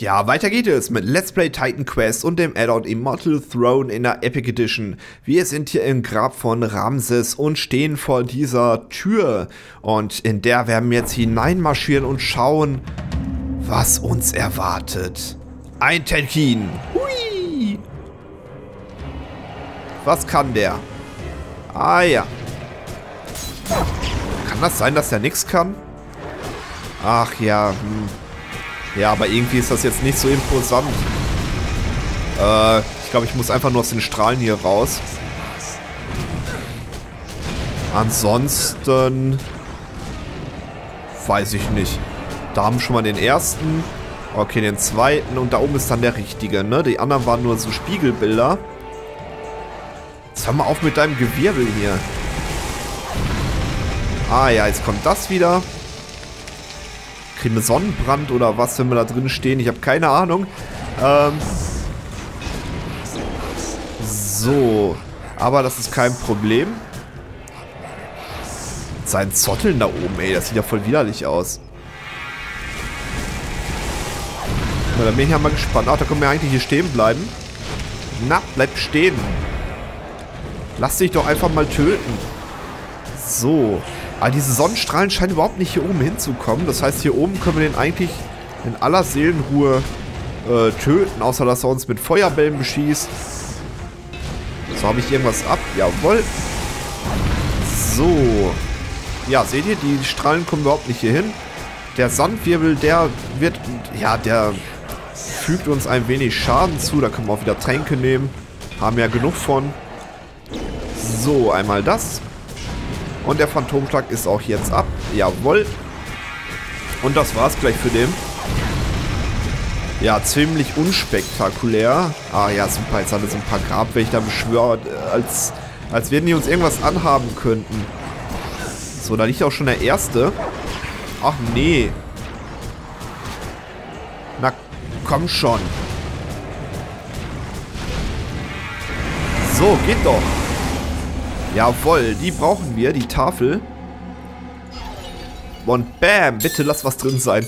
Ja, weiter geht es mit Let's Play Titan Quest und dem Add-on Immortal Throne in der Epic Edition. Wir sind hier im Grab von Ramses und stehen vor dieser Tür. Und in der werden wir jetzt hineinmarschieren und schauen, was uns erwartet. Ein Telkine. Hui! Was kann der? Ah ja. Kann das sein, dass der nichts kann? Ach ja, Ja, aber irgendwie ist das jetzt nicht so imposant. Ich glaube, ich muss einfach nur aus den Strahlen hier raus. Ansonsten weiß ich nicht. Da haben wir schon mal den ersten. Okay, den zweiten. Und da oben ist dann der richtige, ne? Die anderen waren nur so Spiegelbilder. Jetzt hör mal auf mit deinem Gewirbel hier. Ah ja, jetzt kommt das wieder. Kriegen wir Sonnenbrand oder was, wenn wir da drin stehen? Ich habe keine Ahnung. So. Aber das ist kein Problem. Sein Zotteln da oben, ey. Das sieht ja voll widerlich aus. Na, da bin ich ja mal gespannt. Ach, da können wir eigentlich hier stehen bleiben. Na, bleib stehen. Lass dich doch einfach mal töten. So. Aber diese Sonnenstrahlen scheinen überhaupt nicht hier oben hinzukommen. Das heißt, hier oben können wir den eigentlich in aller Seelenruhe töten, außer dass er uns mit Feuerbällen beschießt. So, habe ich irgendwas ab? Jawohl. So. Ja, seht ihr? Die Strahlen kommen überhaupt nicht hier hin. Der Sandwirbel, der wird... Ja, der fügt uns ein wenig Schaden zu. Da können wir auch wieder Tränke nehmen. Haben ja genug von. So, einmal das. Und der Phantomschlag ist auch jetzt ab. Jawohl. Und das war's gleich für den. Ja, ziemlich unspektakulär. Ah ja, super. Jetzt hat er so ein paar Grabwächter beschwört. Als würden die uns irgendwas anhaben könnten. So, da liegt auch schon der erste. Ach nee. Na, komm schon. So, geht doch. Jawohl, die brauchen wir, die Tafel. Und bam, bitte lass was drin sein.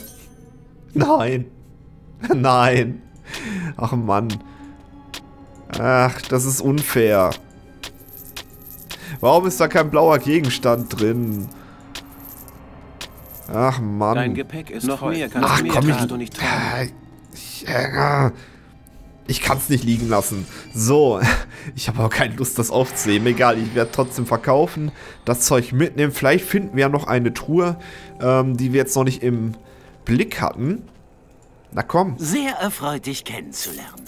Nein. Nein. Ach Mann. Ach, das ist unfair. Warum ist da kein blauer Gegenstand drin? Ach Mann. Dein Gepäck ist noch voll. Mehr, kann ach komm, ich kann es nicht liegen lassen. So, ich habe aber keine Lust, das aufzunehmen. Egal, ich werde trotzdem verkaufen, das Zeug mitnehmen. Vielleicht finden wir ja noch eine Truhe, die wir jetzt noch nicht im Blick hatten. Na komm. Sehr erfreut, dich kennenzulernen.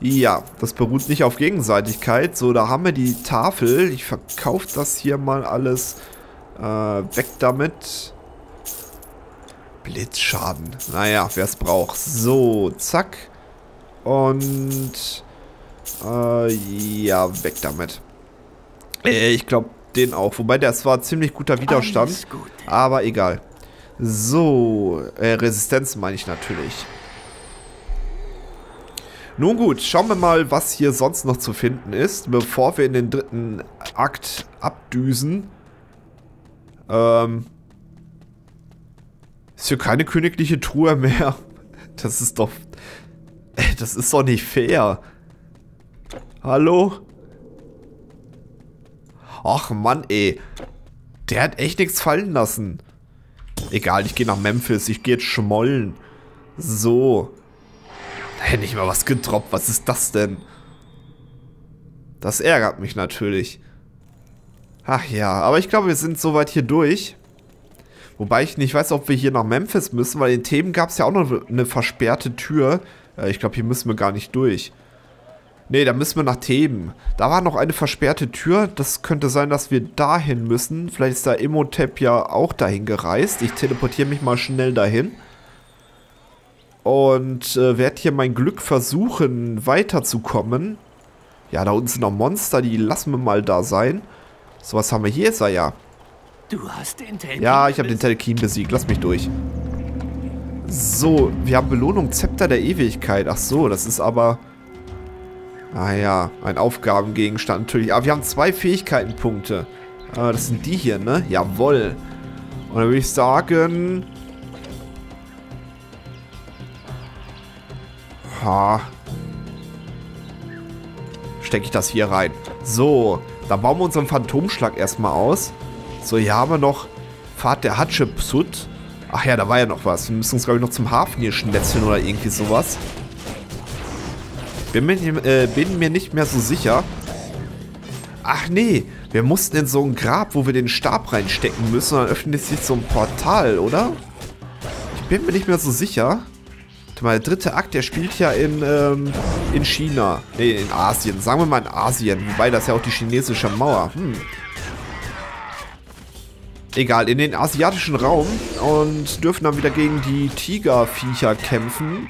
Ja, das beruht nicht auf Gegenseitigkeit. So, da haben wir die Tafel. Ich verkaufe das hier mal alles. Weg damit. Blitzschaden. Naja, wer es braucht. So, zack. Und ja, weg damit. Ich glaube, den auch. Wobei, das war ziemlich guter Widerstand. Gut. Aber egal. So, Resistenz meine ich natürlich. Nun gut, schauen wir mal, was hier sonst noch zu finden ist, bevor wir in den dritten Akt abdüsen. Ist hier keine königliche Truhe mehr. Das ist doch... Das ist doch nicht fair. Hallo? Ach Mann, ey. Der hat echt nichts fallen lassen. Egal, ich gehe nach Memphis. Ich gehe jetzt schmollen. So. Da hätte ich mal was gedroppt. Was ist das denn? Das ärgert mich natürlich. Ach ja, aber ich glaube, wir sind soweit hier durch. Wobei ich nicht weiß, ob wir hier nach Memphis müssen, weil in Theben gab es ja auch noch eine versperrte Tür. Ich glaube, hier müssen wir gar nicht durch. Ne, da müssen wir nach Theben. Da war noch eine versperrte Tür. Das könnte sein, dass wir dahin müssen. Vielleicht ist der Imhotep ja auch dahin gereist. Ich teleportiere mich mal schnell dahin. Und werde hier mein Glück versuchen, weiterzukommen. Ja, da unten sind noch Monster. Die lassen wir mal da sein. So, was haben wir hier? Ist er ja. Du hast den Telkine. Ja, ich habe den Telkine besiegt. Lass mich durch. So, wir haben Belohnung, Zepter der Ewigkeit. Ach so, das ist aber... Ah ja, ein Aufgabengegenstand natürlich. Aber wir haben 2 Fähigkeitenpunkte. Das sind die hier, ne? Jawohl. Und dann würde ich sagen... Ha. Stecke ich das hier rein. So, dann bauen wir unseren Phantomschlag erstmal aus. So, hier haben wir noch Pfad der Hatschepsut. Ach ja, da war ja noch was. Wir müssen uns, glaube ich, noch zum Hafen hier schnetzeln oder irgendwie sowas. Bin mir nicht mehr so sicher. Ach nee, wir mussten in so ein Grab, wo wir den Stab reinstecken müssen. Dann öffnet sich so ein Portal, oder? Ich bin mir nicht mehr so sicher. Der dritte Akt, der spielt ja in China. Nee, in Asien. Sagen wir mal in Asien. Wobei, das ist ja auch die chinesische Mauer. Hm. Egal, in den asiatischen Raum. Und dürfen dann wieder gegen die Tigerviecher kämpfen.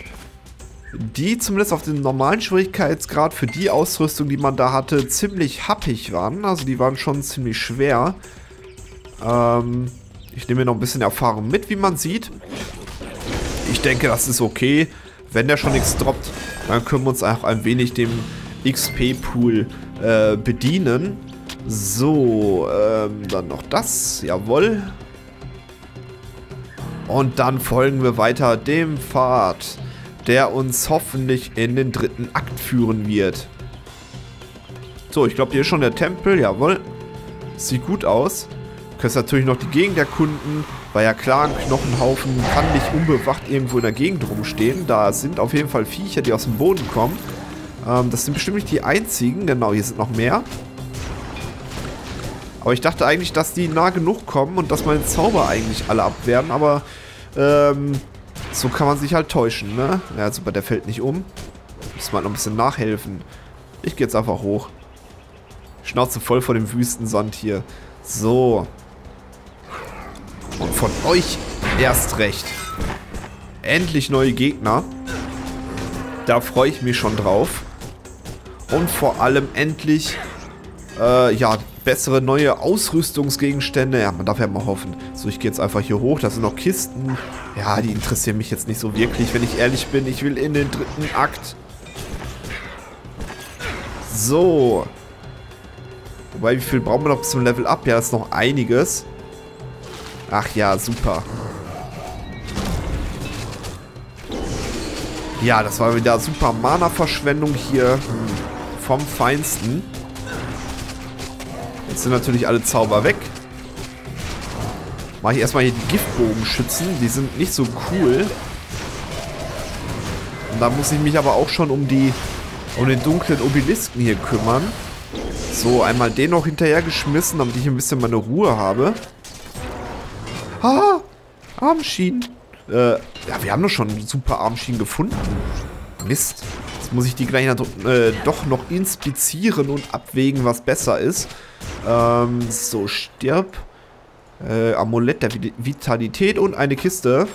Die zumindest auf dem normalen Schwierigkeitsgrad für die Ausrüstung, die man da hatte, ziemlich happig waren. Also die waren schon ziemlich schwer. Ich nehme mir noch ein bisschen Erfahrung mit, wie man sieht. Ich denke, das ist okay. Wenn der schon nichts droppt, dann können wir uns auch ein wenig dem XP-Pool bedienen. So, dann noch das. Jawohl. Und dann folgen wir weiter dem Pfad, der uns hoffentlich in den dritten Akt führen wird. So, ich glaube, hier ist schon der Tempel. Jawohl. Sieht gut aus. Könntest natürlich noch die Gegend erkunden. War ja klar, ein Knochenhaufen kann nicht unbewacht irgendwo in der Gegend rumstehen. Da sind auf jeden Fall Viecher, die aus dem Boden kommen. Das sind bestimmt nicht die einzigen. Genau, hier sind noch mehr. Aber ich dachte eigentlich, dass die nah genug kommen und dass meine Zauber eigentlich alle abwehren. Aber so kann man sich halt täuschen, ne? Ja, super, der fällt nicht um. Muss man halt noch ein bisschen nachhelfen. Ich gehe jetzt einfach hoch. Schnauze voll vor dem Wüstensand hier. So. Und von euch erst recht. Endlich neue Gegner. Da freue ich mich schon drauf. Und vor allem endlich, ja, bessere neue Ausrüstungsgegenstände. Ja, man darf ja mal hoffen. So, ich gehe jetzt einfach hier hoch. Da sind noch Kisten. Ja, die interessieren mich jetzt nicht so wirklich, wenn ich ehrlich bin. Ich will in den dritten Akt. So. Wobei, wie viel brauchen wir noch bis zum Level Up? Ja, das ist noch einiges. Ach ja, super. Ja, das war wieder super Mana-Verschwendung hier. Vom Feinsten. Jetzt sind natürlich alle Zauber weg. Mache ich erstmal hier die Giftbogenschützen. Die sind nicht so cool. Und da muss ich mich aber auch schon um den dunklen Obelisken hier kümmern. So, einmal den noch hinterher geschmissen, damit ich hier ein bisschen meine Ruhe habe. Ah, Armschienen. Ja, wir haben doch schon super Armschienen gefunden. Mist. Jetzt muss ich die gleich doch noch inspizieren und abwägen, was besser ist. So, stirb. Amulett der Vitalität und eine Kiste.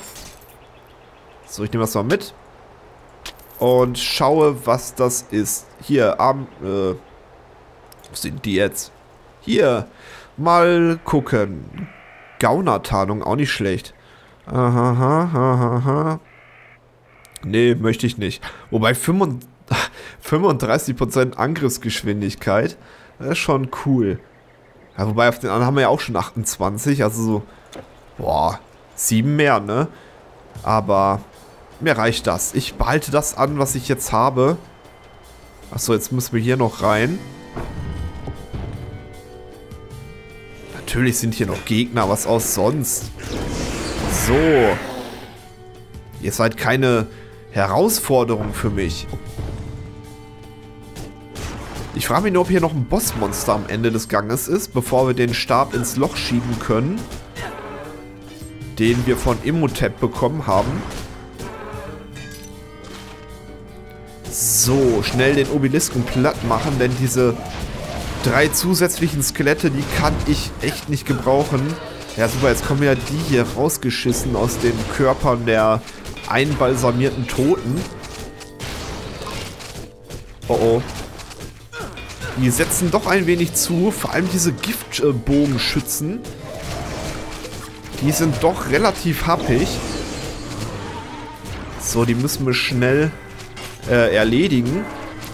So, ich nehme das mal mit. Und schaue, was das ist. Hier, wo sind die jetzt? Hier. Mal gucken. Gaunertarnung, auch nicht schlecht. Aha. Nee, möchte ich nicht. Wobei 35% Angriffsgeschwindigkeit, das ist schon cool. Ja, wobei auf den anderen haben wir ja auch schon 28, also so, boah, 7 mehr, ne? Aber mir reicht das. Ich behalte das an, was ich jetzt habe. Achso, jetzt müssen wir hier noch rein. Natürlich sind hier noch Gegner, was auch sonst. So. Ihr seid keine Herausforderung für mich. Ich frage mich nur, ob hier noch ein Bossmonster am Ende des Ganges ist, bevor wir den Stab ins Loch schieben können, den wir von Imhotep bekommen haben. So, schnell den Obelisken platt machen, denn diese 3 zusätzlichen Skelette, die kann ich echt nicht gebrauchen. Ja super, jetzt kommen ja die hier rausgeschissen aus den Körpern der einbalsamierten Toten. Oh oh. Die setzen doch ein wenig zu, vor allem diese Giftbogenschützen. Die sind doch relativ happig. So, die müssen wir schnell erledigen.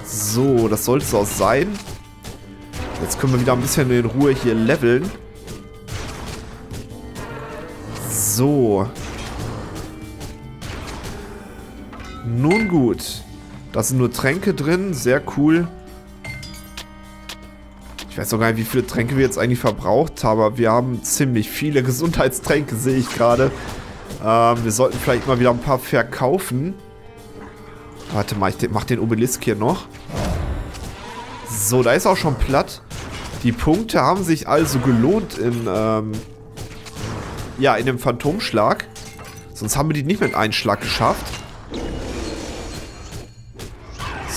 So, das sollte es auch sein. Jetzt können wir wieder ein bisschen in Ruhe hier leveln. So. Nun gut. Da sind nur Tränke drin, sehr cool. Ich weiß auch gar nicht, wie viele Tränke wir jetzt eigentlich verbraucht haben, aber wir haben ziemlich viele Gesundheitstränke, sehe ich gerade. Wir sollten vielleicht mal wieder ein paar verkaufen. Warte mal, ich mach den Obelisk hier noch. So, da ist auch schon platt. Die Punkte haben sich also gelohnt in, ja, in dem Phantomschlag. Sonst haben wir die nicht mit einem Schlag geschafft.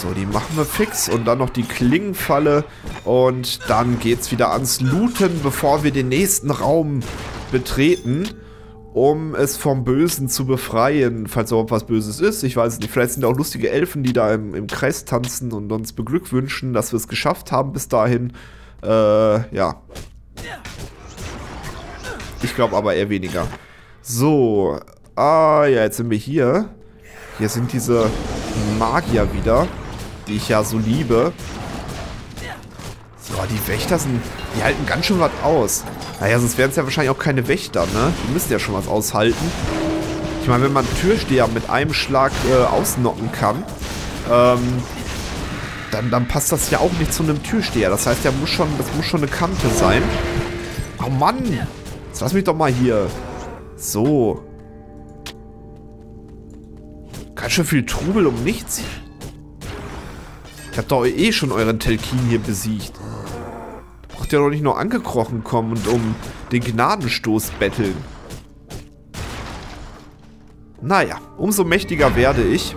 So, die machen wir fix und dann noch die Klingenfalle und dann geht's wieder ans Looten, bevor wir den nächsten Raum betreten, um es vom Bösen zu befreien, falls überhaupt was Böses ist. Ich weiß nicht, vielleicht sind auch lustige Elfen, die da im Kreis tanzen und uns beglückwünschen, dass wir es geschafft haben bis dahin. Ja. Ich glaube aber eher weniger. So, ja, jetzt sind wir hier. Hier sind diese Magier wieder, die ich ja so liebe. So, die Wächter sind, die halten ganz schön was aus. Naja, sonst wären es ja wahrscheinlich auch keine Wächter, ne? Die müssen ja schon was aushalten. Ich meine, wenn man Türsteher mit einem Schlag ausnocken kann, dann passt das ja auch nicht zu einem Türsteher. Das heißt, das muss schon eine Kante sein. Oh Mann! Jetzt lass mich doch mal hier. So. Ganz schön viel Trubel um nichts. Ich hab doch eh schon euren Telkine hier besiegt. Da braucht ihr doch nicht nur angekrochen kommen und um den Gnadenstoß betteln. Naja, umso mächtiger werde ich.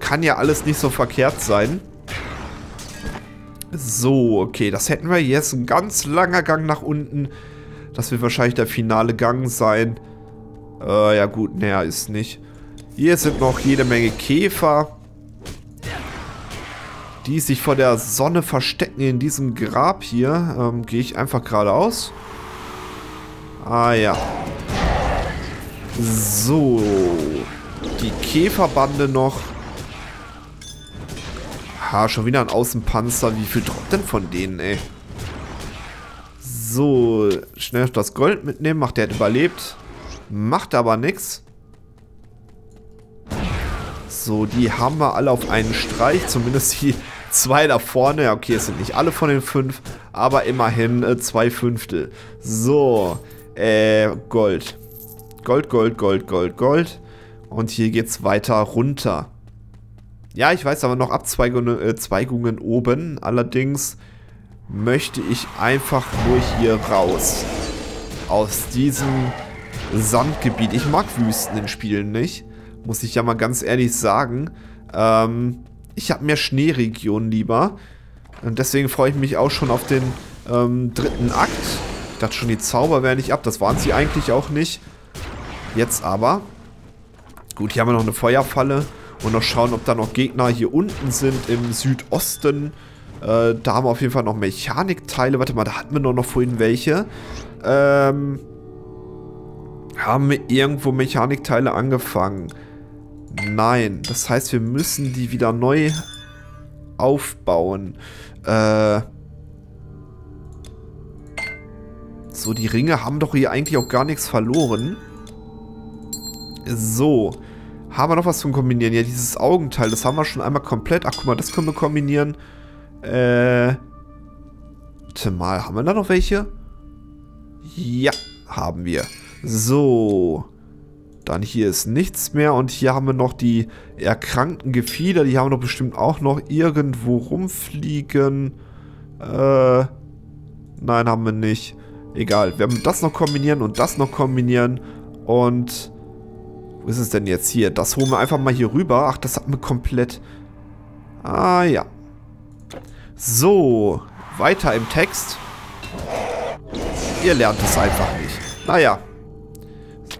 Kann ja alles nicht so verkehrt sein. So, okay, das hätten wir jetzt. Ein ganz langer Gang nach unten. Das wird wahrscheinlich der finale Gang sein. Ja gut, naja, ist nicht. Hier sind noch jede Menge Käfer, die sich vor der Sonne verstecken in diesem Grab hier. Gehe ich einfach geradeaus. Ah ja. So. Die Käferbande noch. Ha, schon wieder ein Außenpanzer. Wie viel droppt denn von denen, ey? So. Schnell das Gold mitnehmen. Macht der hat überlebt. Macht aber nichts. So, die haben wir alle auf einen Streich. Zumindest die zwei da vorne. Ja, okay, es sind nicht alle von den 5. Aber immerhin 2/5. So, Gold. Gold, Gold, Gold, Gold, Gold. Und hier geht's weiter runter. Ja, ich weiß, aber noch Abzweigungen oben. Allerdings möchte ich einfach nur hier raus. Aus diesem Sandgebiet. Ich mag Wüsten in Spielen nicht. Muss ich ja mal ganz ehrlich sagen. Ich habe mehr Schneeregionen lieber. Und deswegen freue ich mich auch schon auf den dritten Akt. Ich dachte schon, die Zauber wären nicht ab. Das waren sie eigentlich auch nicht. Jetzt aber. Gut, hier haben wir noch eine Feuerfalle. Und noch schauen, ob da noch Gegner hier unten sind im Südosten. Da haben wir auf jeden Fall noch Mechanikteile. Warte mal, da hatten wir doch noch vorhin welche. Haben wir irgendwo Mechanikteile angefangen? Nein, das heißt, wir müssen die wieder neu aufbauen. So, die Ringe haben doch hier eigentlich auch gar nichts verloren. So, haben wir noch was zum Kombinieren? Ja, dieses Augenteil, das haben wir schon einmal komplett. Ach, guck mal, das können wir kombinieren. Warte mal, haben wir da noch welche? Ja, haben wir. So. Dann hier ist nichts mehr und hier haben wir noch die erkrankten Gefieder, die haben wir doch bestimmt auch noch irgendwo rumfliegen. Nein, haben wir nicht. Egal, wir haben das noch kombinieren und das noch kombinieren und wo ist es denn jetzt hier? Das holen wir einfach mal hier rüber. Ach, das hatten wir komplett. Ah, ja. So, weiter im Text. Ihr lernt es einfach nicht. Naja.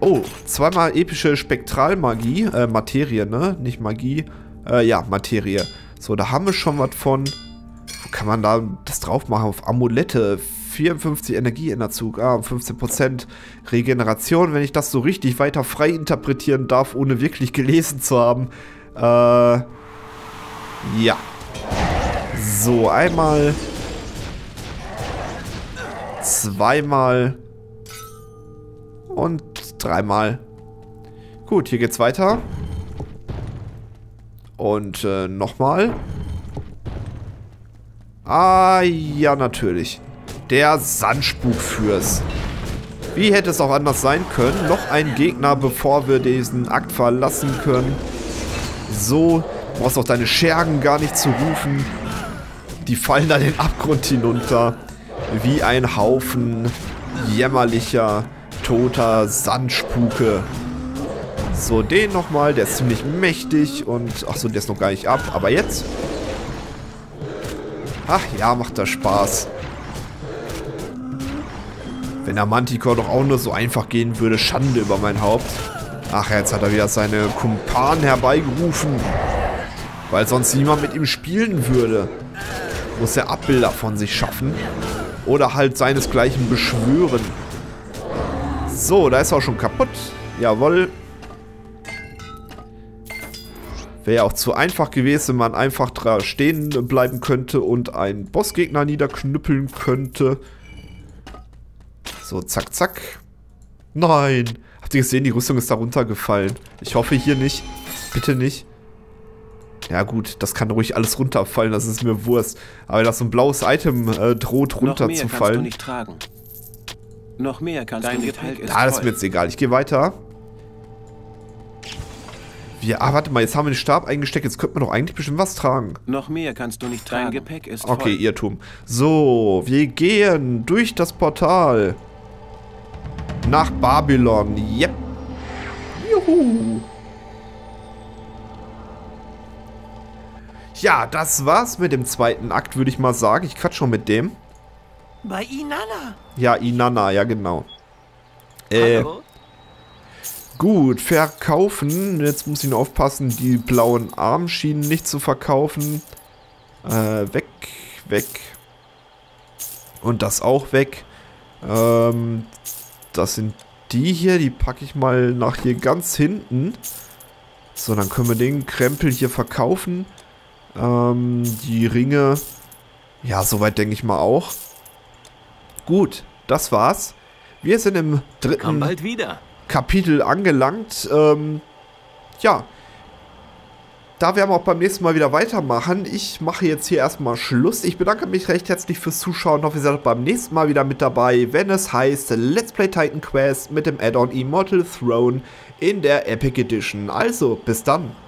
Oh, zweimal epische Spektralmagie. Materie, ne? Nicht Magie. Ja, Materie. So, da haben wir schon was von. Wo kann man da das drauf machen? Auf Amulette. 54 Energie in der Zug. Ah, 15% Regeneration, wenn ich das so richtig weiter frei interpretieren darf, ohne wirklich gelesen zu haben. Ja. So, einmal. Zweimal. Und dreimal. Gut, hier geht's weiter. Und nochmal. Ah, ja, natürlich. Der Sandspukfürst. Wie hätte es auch anders sein können? Noch ein Gegner, bevor wir diesen Akt verlassen können. So, du brauchst auch deine Schergen gar nicht zu rufen. Die fallen da den Abgrund hinunter. Wie ein Haufen jämmerlicher, toter Sandspuke. So, den nochmal. Der ist ziemlich mächtig und... Achso, der ist noch gar nicht ab. Aber jetzt... Ach ja, macht das Spaß. Wenn der Manticore doch auch nur so einfach gehen würde, Schande über mein Haupt. Ach, jetzt hat er wieder seine Kumpanen herbeigerufen. Weil sonst niemand mit ihm spielen würde. Muss er Abbilder von sich schaffen. Oder halt seinesgleichen beschwören. So, da ist er auch schon kaputt. Jawohl. Wäre ja auch zu einfach gewesen, wenn man einfach da stehen bleiben könnte und einen Bossgegner niederknüppeln könnte. So, zack, zack. Nein. Habt ihr gesehen, die Rüstung ist da runtergefallen. Ich hoffe hier nicht. Bitte nicht. Ja gut, das kann ruhig alles runterfallen, das ist mir Wurst. Aber dass so ein blaues Item droht runterzufallen. Noch mehr kannst du nicht tragen. Ah, das ist mir jetzt egal. Ich gehe weiter. Ah, warte mal, jetzt haben wir den Stab eingesteckt. Jetzt könnte man doch eigentlich bestimmt was tragen. Noch mehr kannst du nicht tragen. Dein Gepäck ist voll. Okay, Irrtum. So, wir gehen durch das Portal. Nach Babylon. Yep. Juhu. Ja, das war's mit dem zweiten Akt, würde ich mal sagen. Ich quatsch schon mit dem. Bei Inanna. Ja, Inanna, ja genau. Hallo? Gut, verkaufen. Jetzt muss ich nur aufpassen, die blauen Armschienen nicht zu verkaufen. Weg, weg. Und das auch weg. Das sind die hier, die packe ich mal nach hier ganz hinten. So, dann können wir den Krempel hier verkaufen. Die Ringe. Ja, soweit denke ich mal auch. Gut, das war's. Wir sind im dritten... Komm bald wieder. Kapitel angelangt. Ja. Da werden wir auch beim nächsten Mal wieder weitermachen. Ich mache jetzt hier erstmal Schluss. Ich bedanke mich recht herzlich fürs Zuschauen. Ich hoffe, ihr seid auch beim nächsten Mal wieder mit dabei, wenn es heißt Let's Play Titan Quest mit dem Add-on Immortal Throne in der Epic Edition. Also, bis dann.